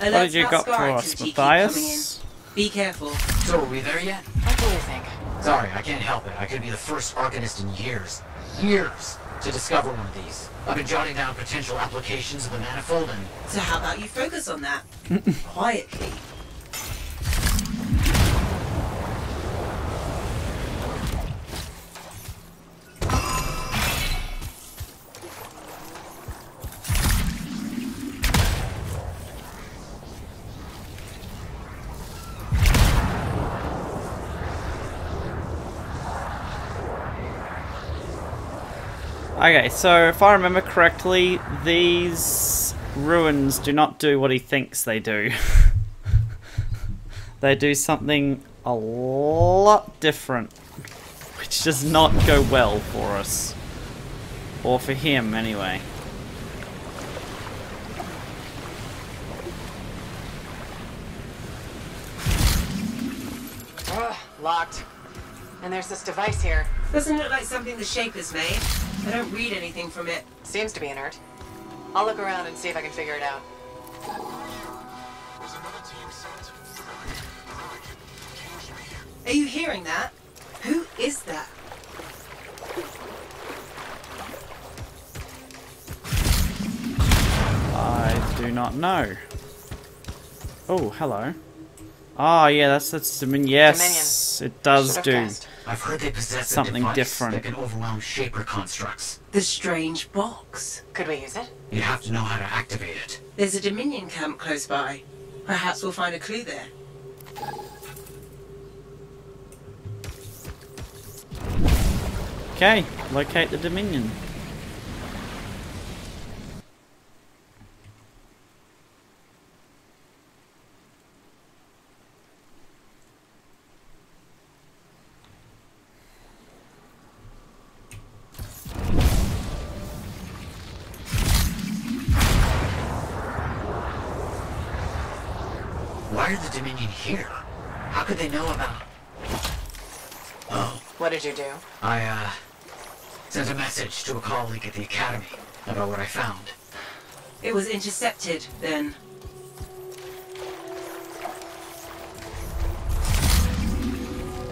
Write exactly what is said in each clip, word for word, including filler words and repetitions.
Uh, what did you got for us, Matthias? Be careful. So are we there yet? What do you think? Sorry, I can't help it. I could be the first Arcanist in years, years, to discover one of these. I've been jotting down potential applications of the manifold and... So how about you focus on that? Quietly. Okay, so if I remember correctly, these ruins do not do what he thinks they do. They do something a lot different, which does not go well for us. Or for him, anyway. Ugh, locked. And there's this device here. Doesn't it look like something the Shaper's made? I don't read anything from it. Seems to be inert. I'll look around and see if I can figure it out. Are you hearing that? Who is that? I do not know. Oh, hello. Oh yeah, that's that's Dominion. Yes, Dominion. It does do guessed. I've heard they possess something a different that can overwhelm shaper constructs. The strange box. Could we use it? You'd have to know how to activate it. There's a Dominion camp close by. Perhaps we'll find a clue there. Okay, locate the Dominion. Why are the Dominion here? How could they know about... Oh. What did you do? I, uh... sent a message to a colleague at the Academy about what I found. It was intercepted, then.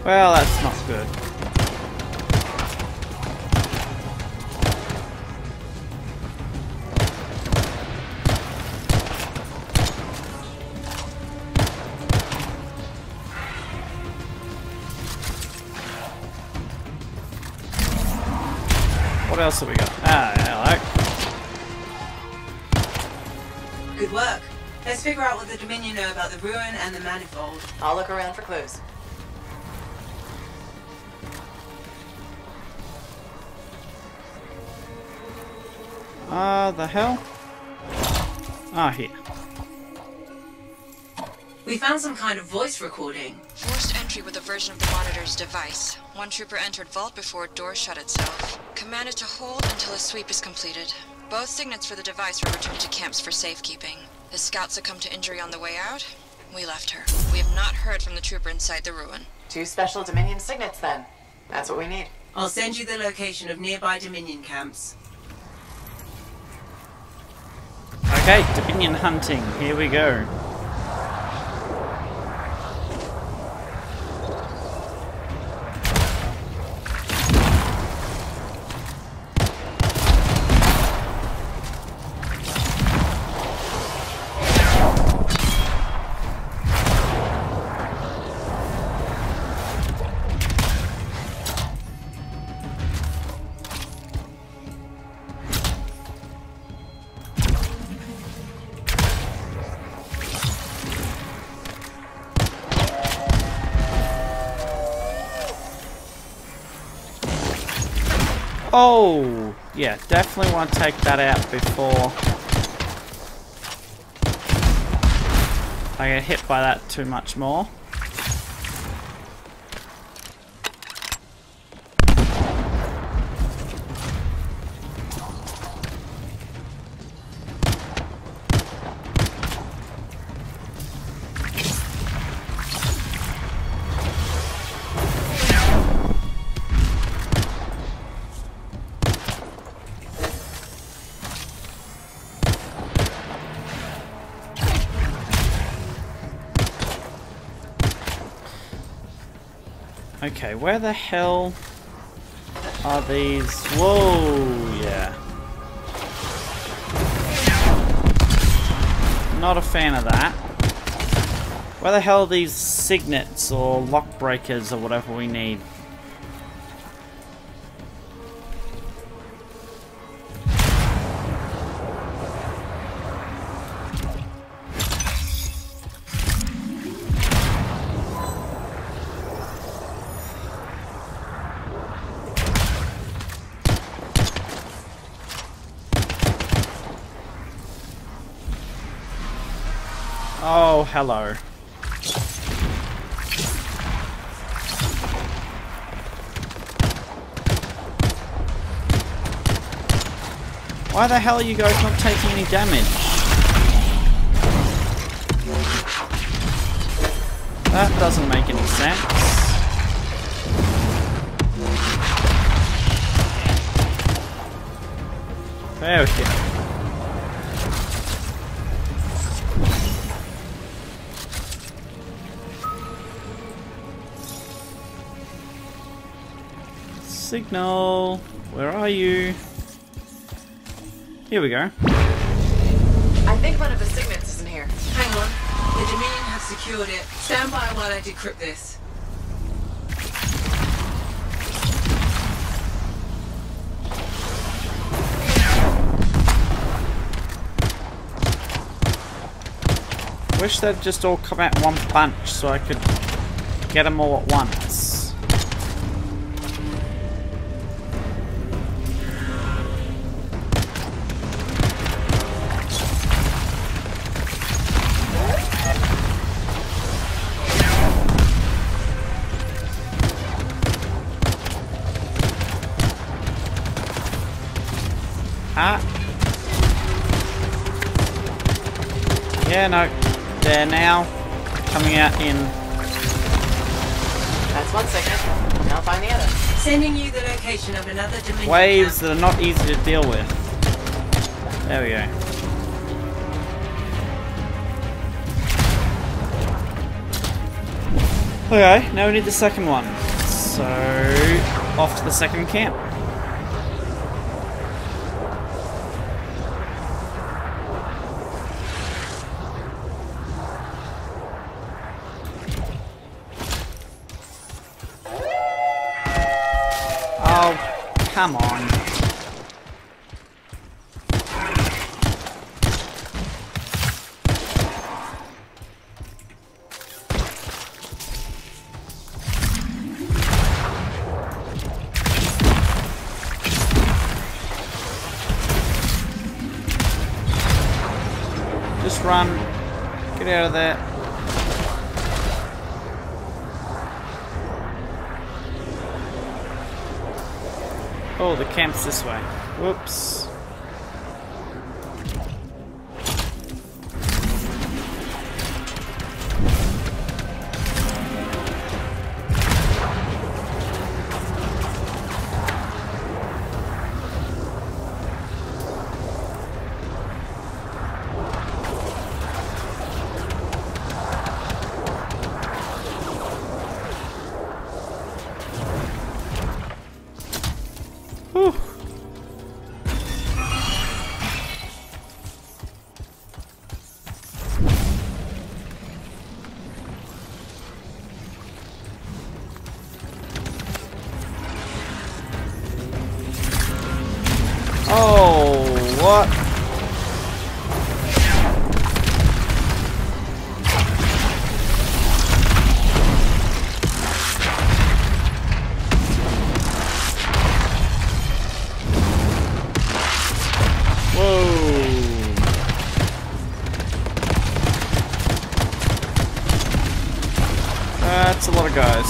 Well, that's not good. What else have we got? Ah, hello. Good work. Let's figure out what the Dominion know about the ruin and the manifold. I'll look around for clues. Ah, uh, the hell? Ah, here. We found some kind of voice recording. Forced entry with a version of the monitor's device. One trooper entered vault before a door shut itself. Commanded to hold until a sweep is completed. Both signets for the device were returned to camps for safekeeping. The scout succumbed to injury on the way out. We left her. We have not heard from the trooper inside the ruin. Two special Dominion signets, then. That's what we need. I'll send you the location of nearby Dominion camps. Okay, Dominion hunting. Here we go. Oh, yeah, definitely want to take that out before I get hit by that too much more. Okay, where the hell are these? Whoa, yeah. Not a fan of that. Where the hell are these signets or lock breakers or whatever we need? Oh, hello. Why the hell are you guys not taking any damage? That doesn't make any sense. There we go. Signal, where are you? Here we go. I think one of the signets is in here. Hang on. The Dominion have secured it. Stand by while I decrypt this. Wish they'd just all come out one bunch so I could get them all at once. Ah. Yeah, no. They're now coming out in. That's one second. Now find the other. Sending you the location of another Dominion. Waves that are not easy to deal with. There we go. Okay, now we need the second one. So, off to the second camp. Come on. Just run. Get out of there. Oh, the camp's this way. Whoops. Oh, what? Whoa. That's a lot of guys.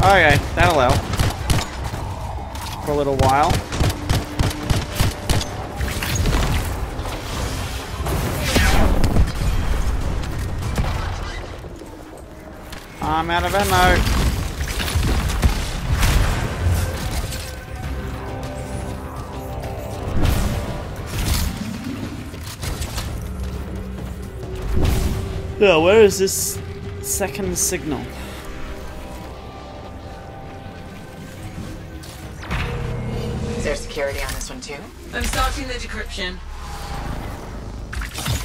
Okay, that'll help for a little while. I'm out of ammo. Now, where is this second signal? Is there security on this one too? I'm starting the decryption.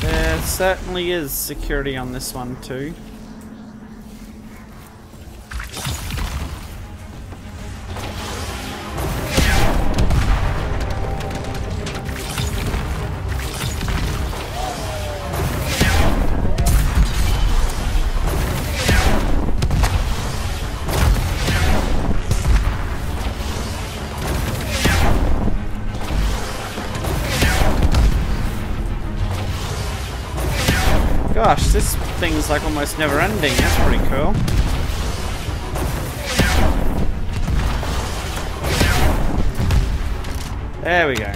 There certainly is security on this one too. Gosh, this thing's like almost never ending, that's pretty cool. There we go.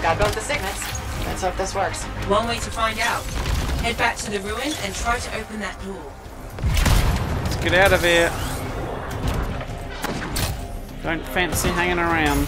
Got both the signets. Let's hope this works. One way to find out. Head back to the ruin and try to open that door. Let's get out of here. Don't fancy hanging around.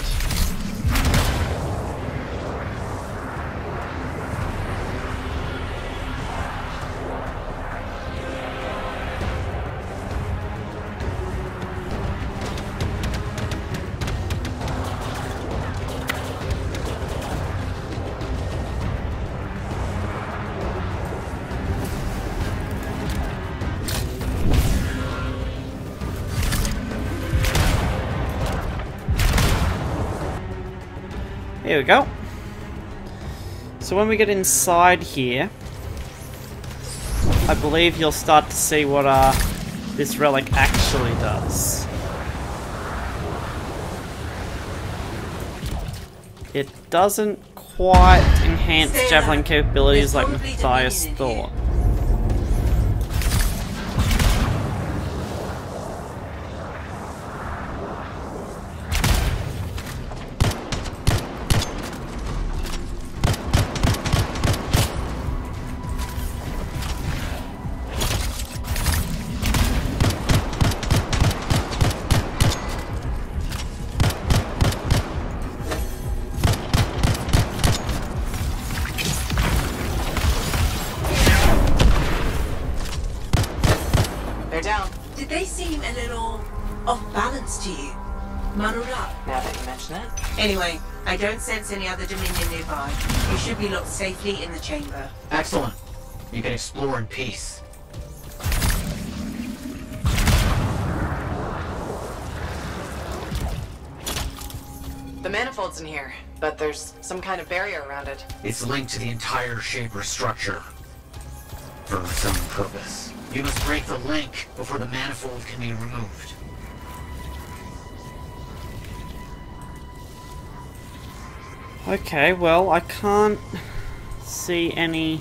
Here we go. So when we get inside here, I believe you'll start to see what uh, this relic actually does. It doesn't quite enhance javelin capabilities like Matthias Thorpe. Anyway, I don't sense any other Dominion nearby. You should be locked safely in the chamber. Excellent. You can explore in peace. The manifold's in here, but there's some kind of barrier around it. It's linked to the entire shaper structure. For some purpose. You must break the link before the manifold can be removed. Okay, well, I can't see any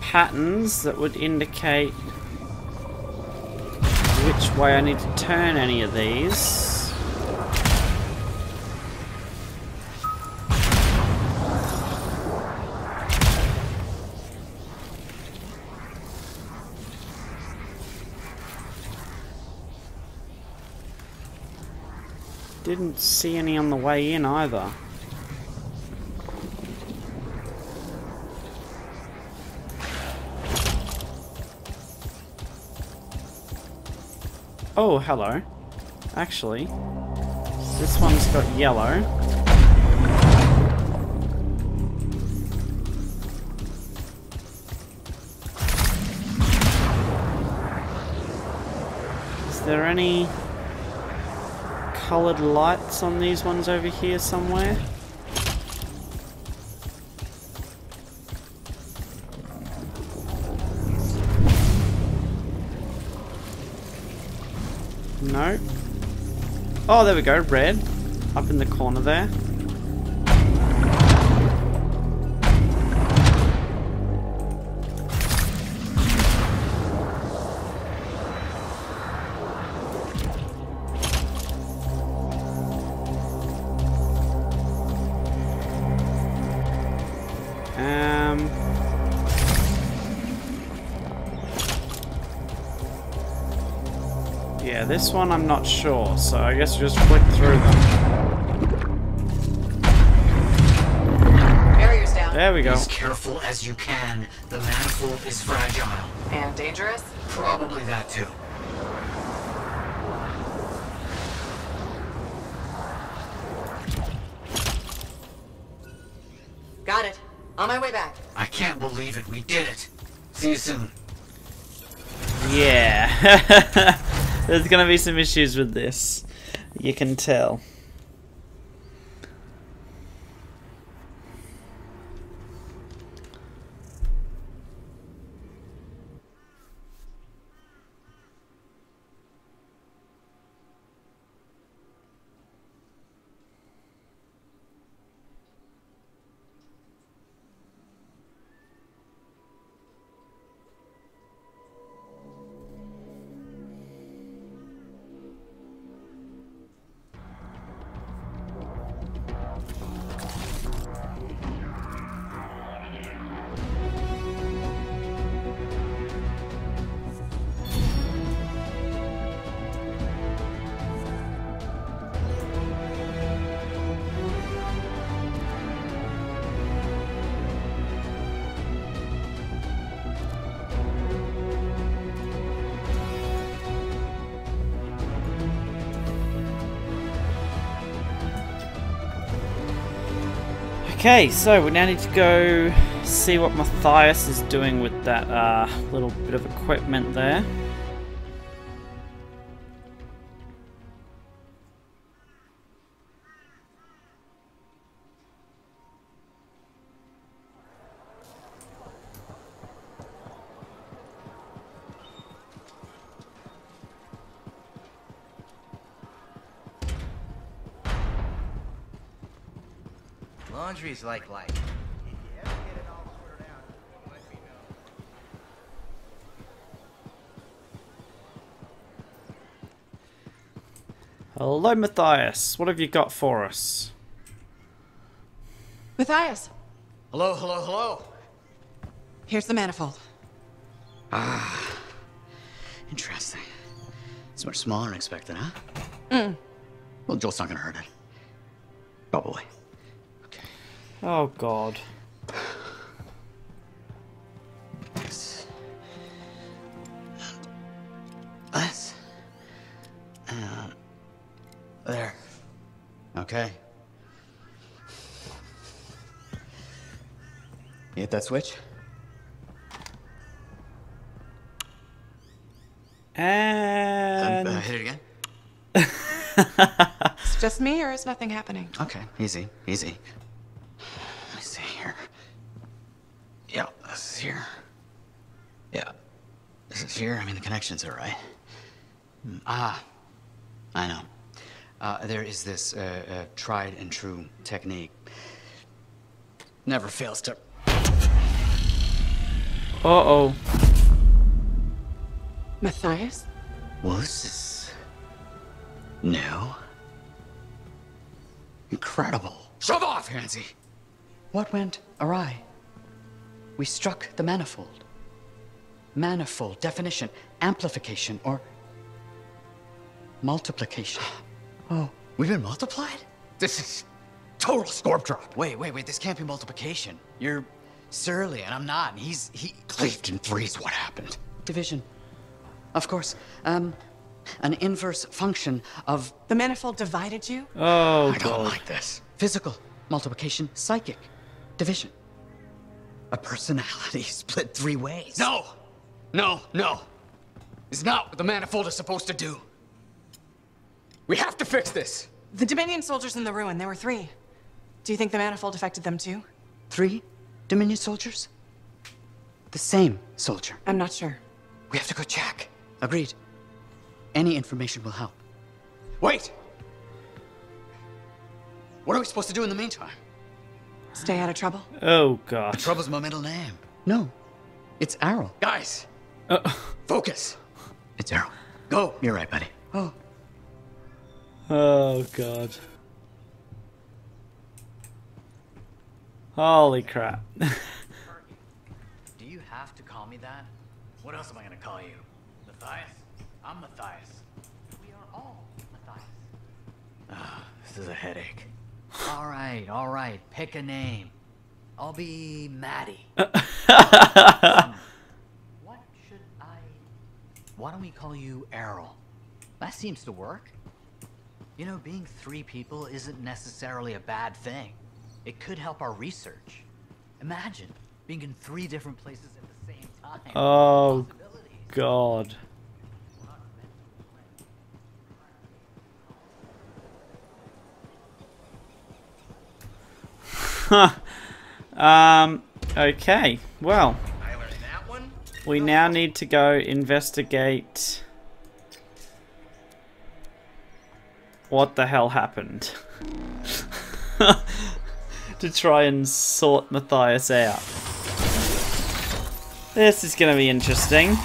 patterns that would indicate which way I need to turn any of these. Didn't see any on the way in either. Oh, hello. Actually, this one's got yellow. Is there any coloured lights on these ones over here somewhere? No. Oh, there we go, red. Up in the corner there. This one I'm not sure, so I guess you just flick through them. There we go. As careful as you can. The manifold is fragile. And dangerous? Probably that too. Got it. On my way back. I can't believe it. We did it. See you soon. Yeah. There's going to be some issues with this. You can tell. Okay, so we now need to go see what Matthias is doing with that uh, little bit of equipment there. Laundry's like life. Hello, Matthias. What have you got for us? Matthias. Hello, hello, hello. Here's the manifold. Ah. Interesting. It's much smaller than expected, huh? Mm. Well, Joel's not gonna hurt it. Probably. Oh God. This. This. Uh, there. Okay. You hit that switch? And... Um, uh, hit it again? It's just me or is nothing happening? Okay, easy, easy. Yeah, this is here. Yeah, this is here. I mean, the connections are right. Ah, I know. Uh, there is this uh, uh, tried and true technique. Never fails to... Uh-oh. Matthias? Well, this is... new. Incredible. Shove off, Hansi! What went awry? We struck the manifold. Manifold, definition, amplification, or multiplication. Oh, we've been multiplied? This is total scorp drop. Wait, wait, wait, this can't be multiplication. You're surly, and I'm not, and he's, he... Clifton three's what happened. Division. Of course, um, an inverse function of... The manifold divided you? Oh, I God. Don't like this. Physical, multiplication, psychic, division. A personality split three ways. No! No, no. It's not what the manifold is supposed to do. We have to fix this. The Dominion soldiers in the ruin, there were three. Do you think the manifold affected them too? Three Dominion soldiers? The same soldier. I'm not sure. We have to go check. Agreed. Any information will help. Wait! What are we supposed to do in the meantime? Stay out of trouble. Oh God! Trouble's my middle name. No, it's Errol. Guys, uh, focus. It's Errol. Go. You're right, buddy. Oh. Oh God. Holy crap! Do you have to call me that? What else am I gonna call you? Matthias? I'm Matthias. We are all Matthias. Ah, oh, this is a headache. All right, all right. Pick a name. I'll be Maddie. What should I... Why don't we call you Errol? That seems to work. You know, being three people isn't necessarily a bad thing. It could help our research. Imagine being in three different places at the same time. Oh, God. um, okay, well, we now need to go investigate what the hell happened to try and sort Matthias out. This is going to be interesting.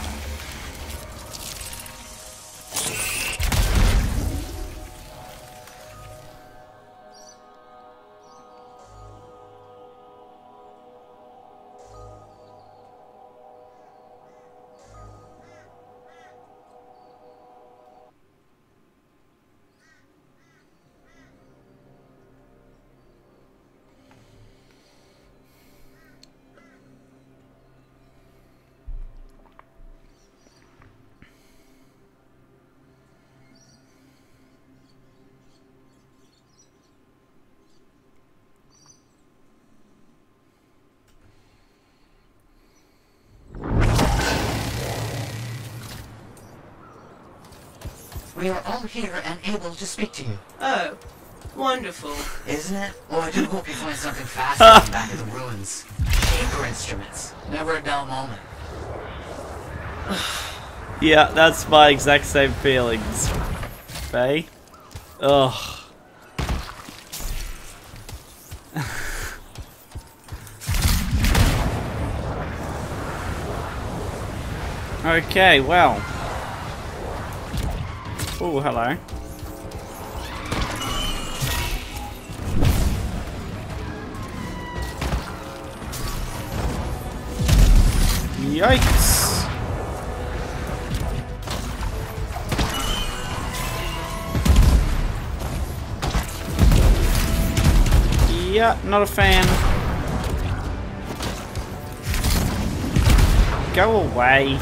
We are all here and able to speak to you. Oh, wonderful. Isn't it? Well, I do hope you find something fascinating back in the ruins. Shaper instruments. Never a dull moment. Yeah, that's my exact same feelings. Faye? Ugh. Okay, well. Oh, hello. Yikes. Yeah, not a fan. Go away.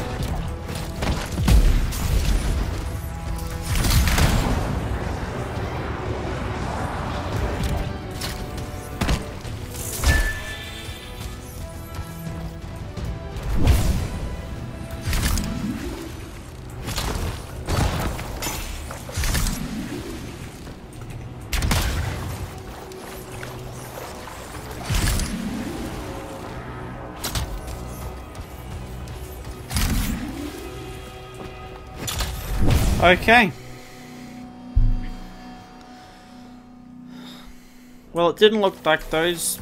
Okay. Well, it didn't look like those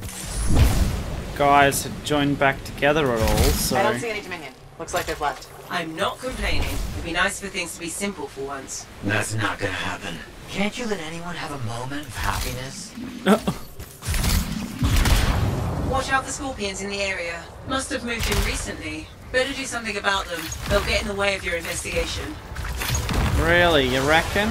guys had joined back together at all, so... I don't see any Dominion. Looks like they've left. I'm not complaining. It'd be nice for things to be simple for once. That's not gonna happen. Can't you let anyone have a moment of happiness? Watch out for scorpions in the area. Must have moved in recently. Better do something about them. They'll get in the way of your investigation. Really, you reckon?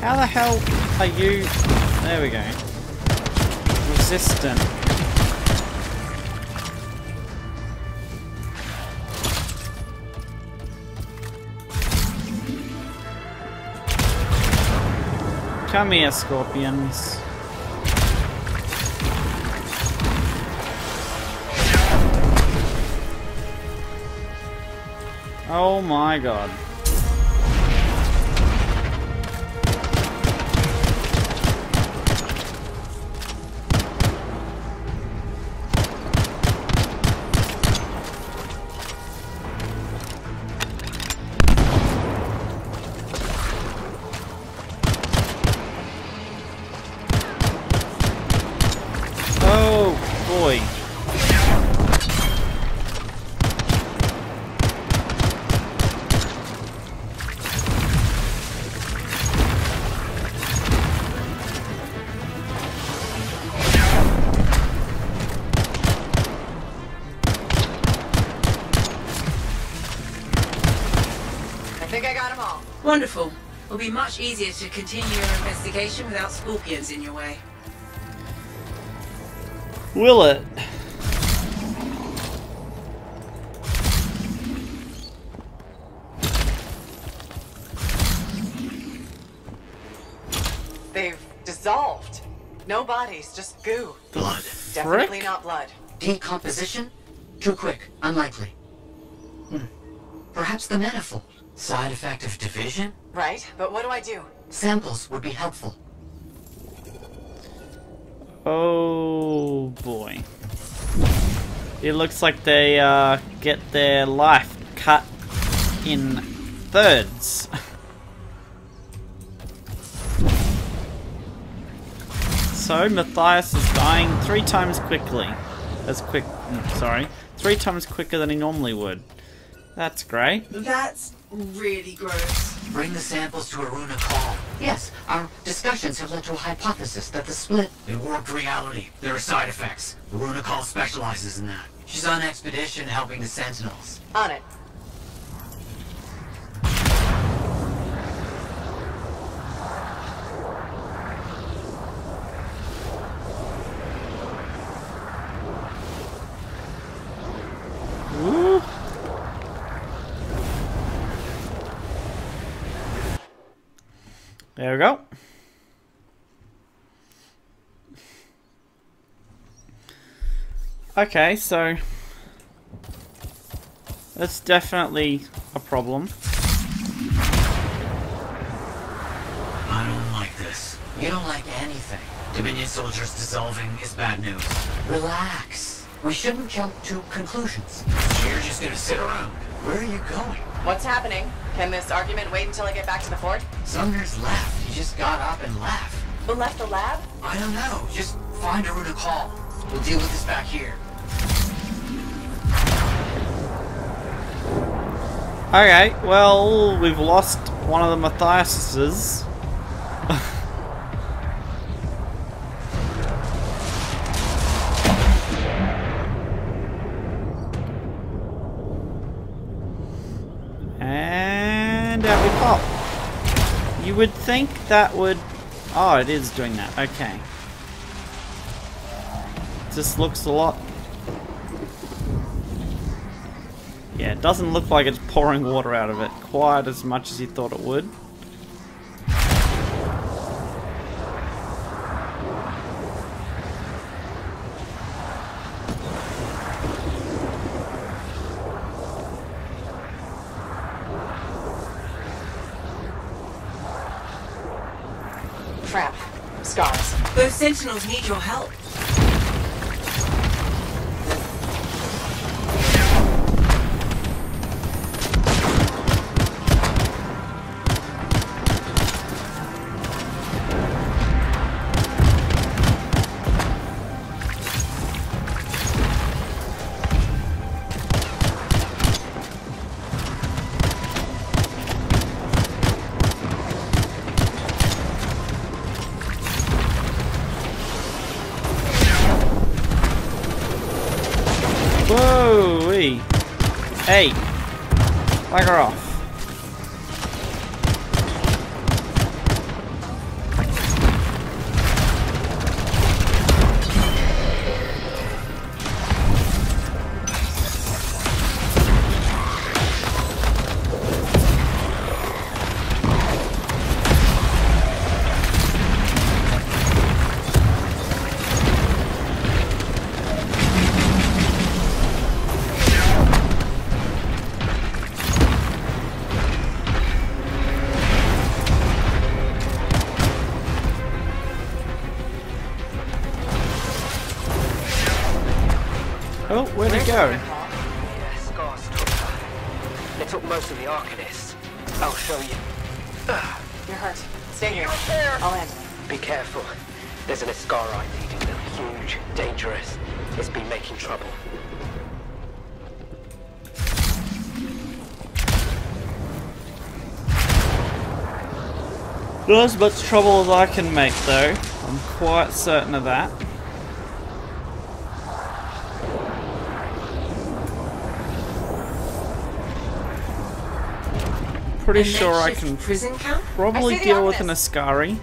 How the hell are you... There we go. Resistant. Come here, scorpions. Oh my God. Wonderful. It'll be much easier to continue your investigation without scorpions in your way. Will it? They've dissolved. No bodies, just goo. Blood. Definitely not blood. Decomposition? Too quick. Unlikely. Hmm. Perhaps the manifold. Side effect of division? Right, but what do I do? Samples would be helpful. Oh boy. It looks like they uh, get their life cut in thirds. So Matthias is dying three times quickly. That's quick, sorry. Three times quicker than he normally would. That's great. That's really gross. Bring the samples to Aruna Kaal. Yes, our discussions have led to a hypothesis that the split... in warped reality. There are side effects. Aruna Kaal specializes in that. She's on expedition helping the Sentinels. On it. There we go. Okay, so that's definitely a problem. I don't like this. You don't like anything. Dominion soldiers dissolving is bad news. Relax. We shouldn't jump to conclusions. You're just gonna sit around. Where are you going? What's happening? Can this argument wait until I get back to the fort? Sumner's left. He just got up and left. Who left the lab? I don't know. Just find Aruna Kaal. We'll deal with this back here. Okay, well, we've lost one of the Matthiases. You would think that would... oh, it is doing that. Okay. Just looks a lot... yeah, it doesn't look like it's pouring water out of it quite as much as you thought it would. Crap. Scars. Those Sentinels need your help. Hey, bugger off. Oh, where'd it go? They took most of the Arcanist. I'll show you. You're hurt. Stay here. I'll end. Be careful. There's an Askarite leading them. Huge, dangerous. It's been making trouble. Not as much trouble as I can make, though. I'm quite certain of that. pretty sure I can prison camp? probably I deal with an Escari.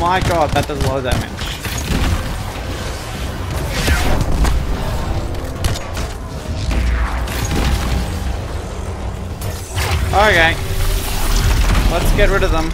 My god, that does a lot of damage. Okay. Let's get rid of them.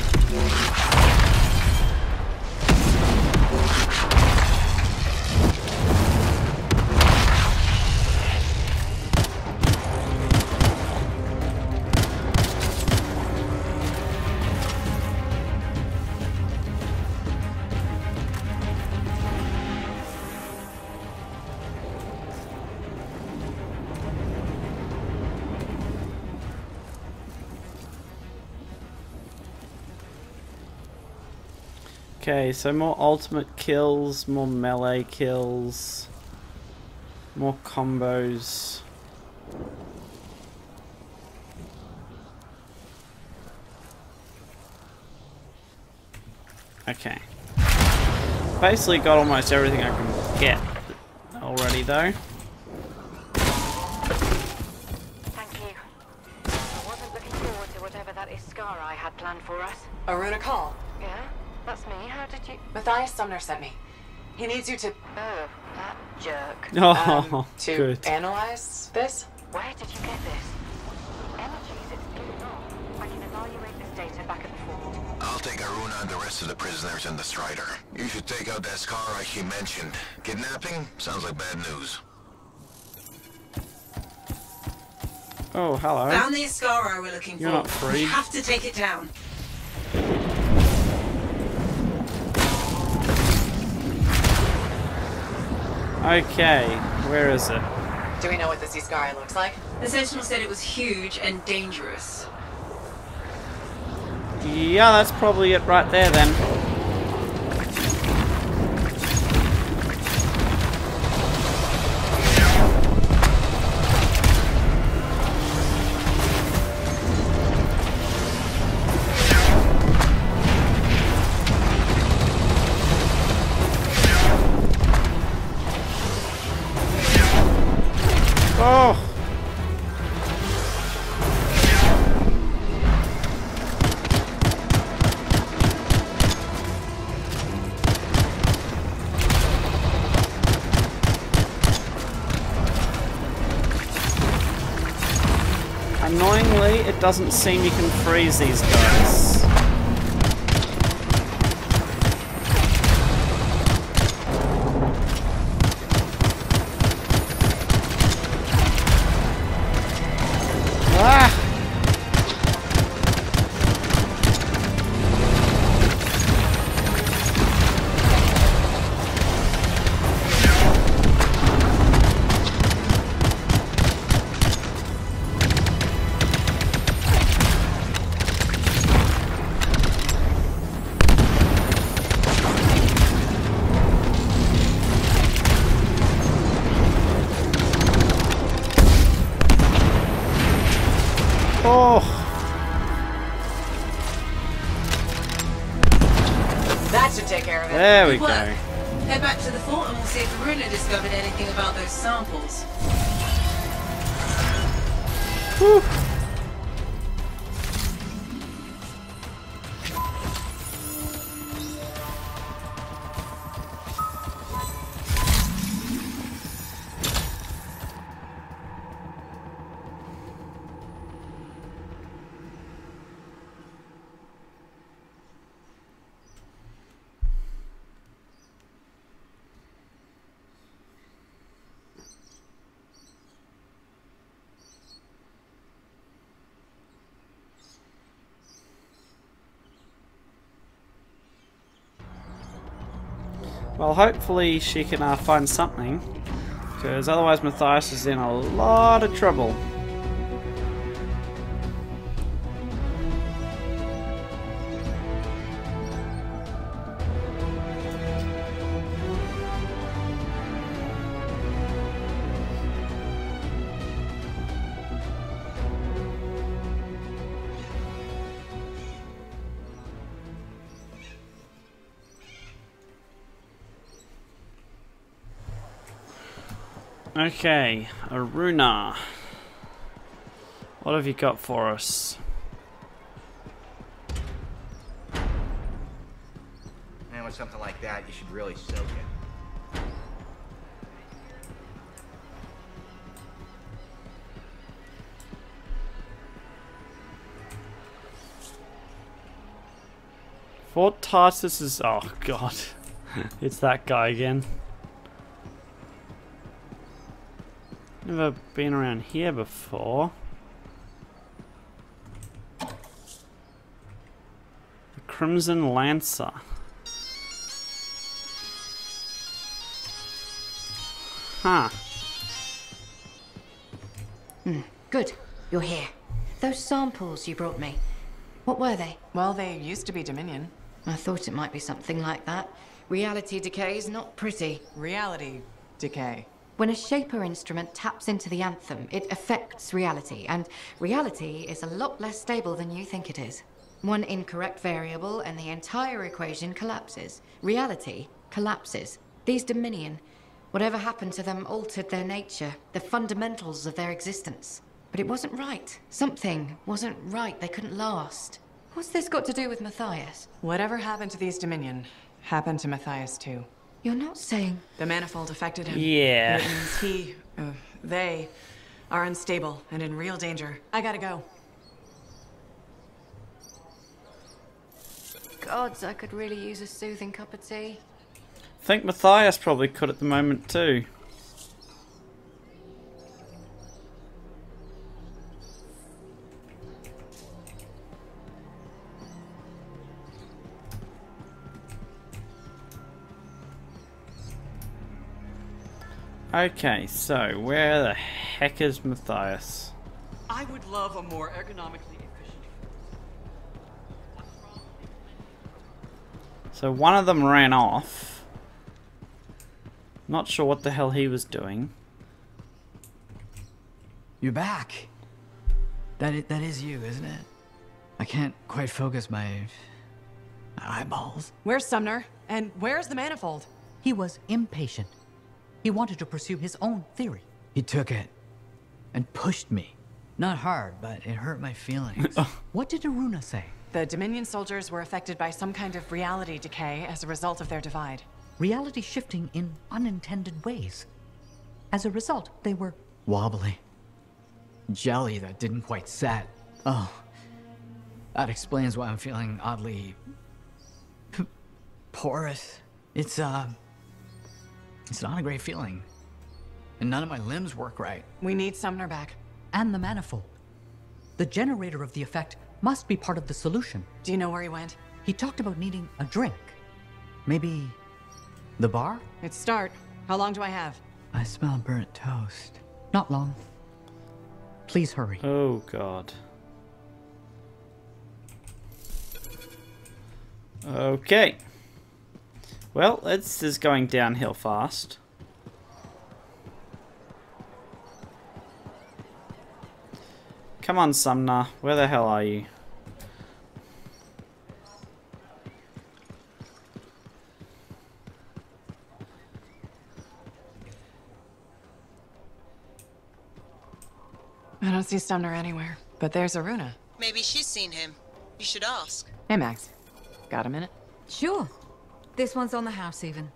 Okay, so more ultimate kills, more melee kills, more combos. Okay. Basically got almost everything I can get already though. Thank you. I wasn't looking forward to whatever that Askarite I had planned for us. Aruna Kaal. Yeah? That's me. How did you... Matthias Sumner sent me. He needs you to... Oh, that jerk. Oh, um, to good. analyze this? Where did you get this? Energies, it's good enough. I can evaluate this data back at the fort. I'll take Aruna and the rest of the prisoners in the Strider. You should take out that Scar he mentioned. Kidnapping? Sounds like bad news. Oh, hello. Found the Scar we're looking You're for. You're not free. We have to take it down. Okay, where is it? Do we know what this Escari looks like? The Sentinel said it was huge and dangerous. Yeah, that's probably it right there then. Annoyingly, it doesn't seem you can freeze these guys. There we go. Head back to the fort and we'll see if Aruna discovered anything about those samples. Whew. Well, hopefully she can uh, find something, because otherwise Matthias is in a lot of trouble. Okay, Aruna, what have you got for us? Man, with something like that, you should really soak it. Fort Tarsus is... oh god, it's that guy again. Never been around here before. The Crimson Lancer. Huh. Mm, good, you're here. Those samples you brought me, what were they? Well, they used to be Dominion. I thought it might be something like that. Reality decay is not pretty. Reality decay. When a shaper instrument taps into the Anthem, it affects reality, and reality is a lot less stable than you think it is. One incorrect variable and the entire equation collapses. Reality collapses. These Dominion, whatever happened to them altered their nature, the fundamentals of their existence. But it wasn't right. Something wasn't right. They couldn't last. What's this got to do with Matthias? Whatever happened to these Dominion happened to Matthias too. You're not saying... The manifold affected him. Yeah. It means he, uh, they, are unstable and in real danger. I gotta go. Gods, I could really use a soothing cup of tea. I think Matthias probably could at the moment too. Okay, so where the heck is Matthias? I would love a more ergonomically efficient. So one of them ran off. Not sure what the hell he was doing. You're back. That is, that is you, isn't it? I can't quite focus my, my eyeballs. Where's Sumner? And where's the manifold? He was impatient. He wanted to pursue his own theory. He took it and pushed me. Not hard, but it hurt my feelings. What did Aruna say? The Dominion soldiers were affected by some kind of reality decay as a result of their divide. Reality shifting in unintended ways. As a result, they were... wobbly. Jelly that didn't quite set. Oh. That explains why I'm feeling oddly... porous. It's, uh... it's not a great feeling. And none of my limbs work right. We need Sumner back. And the manifold. The generator of the effect must be part of the solution. Do you know where he went? He talked about needing a drink. Maybe... the bar? It's start. How long do I have? I smell burnt toast. Not long. Please hurry. Oh, God. Okay. Well, this is going downhill fast. Come on, Sumner. Where the hell are you? I don't see Sumner anywhere, but there's Aruna. Maybe she's seen him. You should ask. Hey, Max. Got a minute? Sure. This one's on the house, even.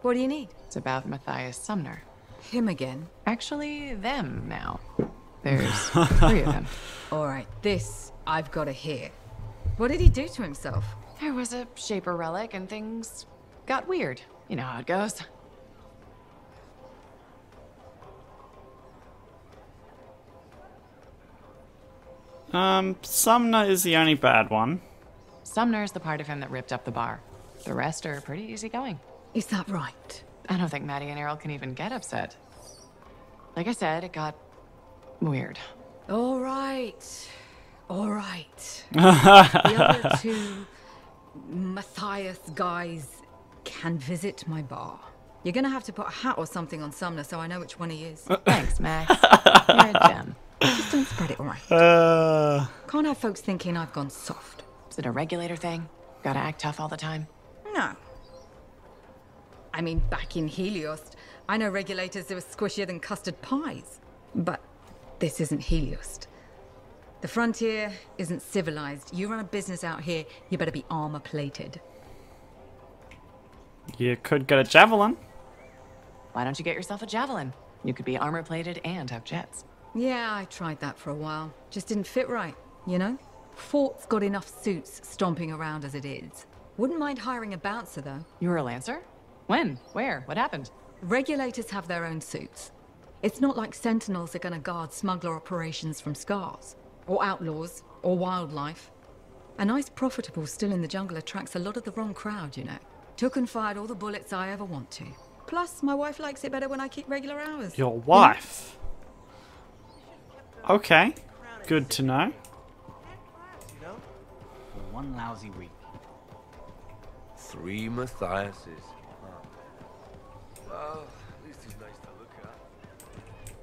What do you need? It's about Matthias Sumner. Him again? Actually, them now. There's three of them. Alright, this I've got to hear. What did he do to himself? There was a shaper relic and things got weird. You know how it goes. Um, Sumner is the only bad one. Sumner's the part of him that ripped up the bar. The rest are pretty easygoing. Is that right? I don't think Maddie and Errol can even get upset. Like I said, it got weird. All right. All right. The other two Matthias guys can visit my bar. You're going to have to put a hat or something on Sumner so I know which one he is. Thanks, Max. You're a gem. Just don't spread it, all right? Uh... Can't have folks thinking I've gone soft. Is it a regulator thing? Gotta act tough all the time? No. I mean, back in Helios, I know regulators that were squishier than custard pies. But this isn't Helios. The frontier isn't civilized. You run a business out here, you better be armor-plated. You could get a javelin. Why don't you get yourself a javelin? You could be armor-plated and have jets. Yeah, I tried that for a while. Just didn't fit right, you know? Fort's got enough suits stomping around as it is. Wouldn't mind hiring a bouncer, though. You were a lancer? When? Where? What happened? Regulators have their own suits. It's not like Sentinels are going to guard smuggler operations from Scars, or outlaws, or wildlife. A nice profitable still in the jungle attracts a lot of the wrong crowd, you know. Took and fired all the bullets I ever want to. Plus, my wife likes it better when I keep regular hours. Your wife? Okay, good to know. One lousy week. Three Matthiases. Well, at least he's nice to look at.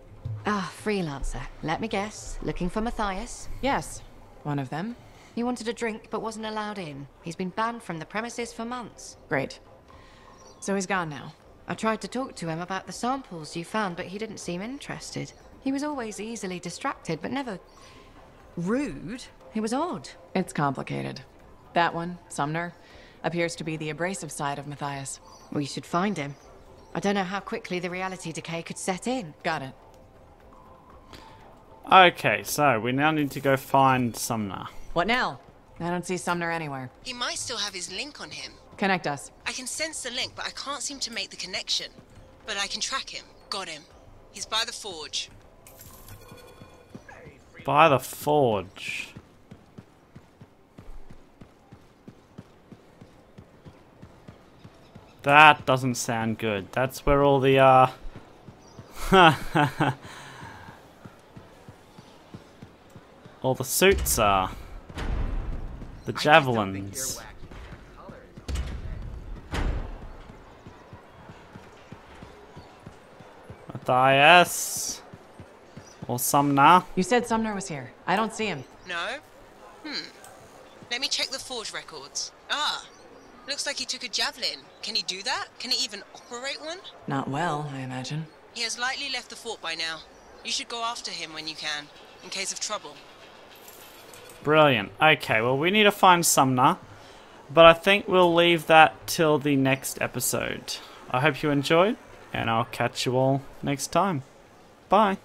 Ah, Freelancer. Let me guess. Looking for Matthias? Yes, one of them. He wanted a drink but wasn't allowed in. He's been banned from the premises for months. Great. So he's gone now. I tried to talk to him about the samples you found, but he didn't seem interested. He was always easily distracted, but never rude. It was odd. It's complicated. That one, Sumner, appears to be the abrasive side of Matthias. We should find him. I don't know how quickly the reality decay could set in. Got it. Okay, so we now need to go find Sumner. What now? I don't see Sumner anywhere. He might still have his link on him. Connect us. I can sense the link, but I can't seem to make the connection. But I can track him. Got him. He's by the forge. By the forge. That doesn't sound good. That's where all the uh all the suits are. The javelins. Matthias. Or Sumner. You said Sumner was here. I don't see him. No? Hmm. Let me check the forge records. Ah, looks like he took a javelin. Can he do that? Can he even operate one? Not well, I imagine. He has likely left the fort by now. You should go after him when you can, in case of trouble. Brilliant. Okay, well, we need to find Sumner, but I think we'll leave that till the next episode. I hope you enjoyed, and I'll catch you all next time. Bye.